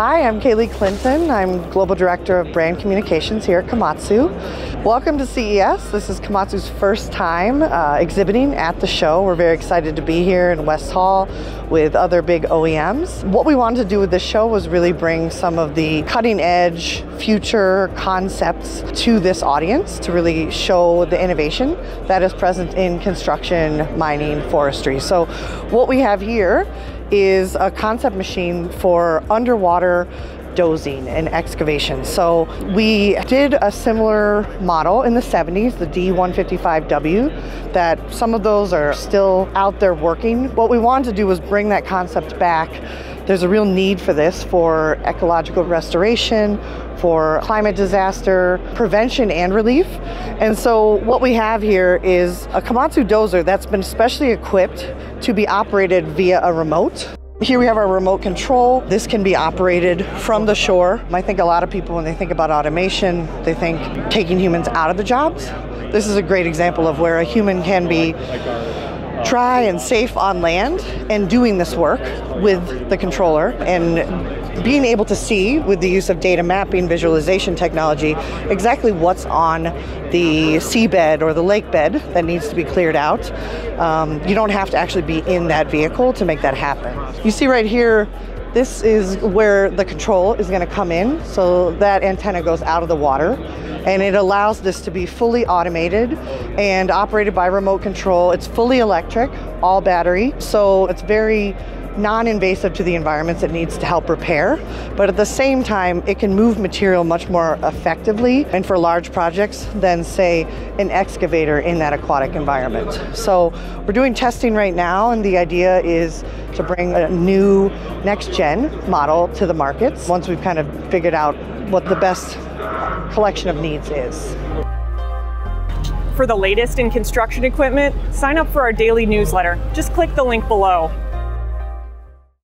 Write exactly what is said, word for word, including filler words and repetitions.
Hi, I'm Caley Clinton. I'm Global Director of Brand Communications here at Komatsu. Welcome to C E S. This is Komatsu's first time uh, exhibiting at the show. We're very excited to be here in West Hall with other big O E Ms. What we wanted to do with this show was really bring some of the cutting edge future concepts to this audience to really show the innovation that is present in construction, mining, forestry. So what we have here is a concept machine for underwater dozing and excavation. So we did a similar model in the seventies, the D one fifty-five W, that some of those are still out there working. What we wanted to do was bring that concept back. There's a real need for this for ecological restoration, for climate disaster prevention and relief. And so what we have here is a Komatsu dozer that's been specially equipped to be operated via a remote. Here we have our remote control. This can be operated from the shore. I think a lot of people, when they think about automation, they think taking humans out of the jobs. This is a great example of where a human can be dry and safe on land and doing this work with the controller and being able to see with the use of data mapping visualization technology exactly what's on the seabed or the lake bed that needs to be cleared out. Um, you don't have to actually be in that vehicle to make that happen. You see right here, this is where the control is going to come in. So that antenna goes out of the water and it allows this to be fully automated and operated by remote control. It's fully electric, all battery. So it's very non-invasive to the environments it needs to help repair, but at the same time it can move material much more effectively and for large projects than, say, an excavator in that aquatic environment. So we're doing testing right now, and the idea is to bring a new next-gen model to the markets once we've kind of figured out what the best collection of needs is. For the latest in construction equipment, sign up for our daily newsletter. Just click the link below.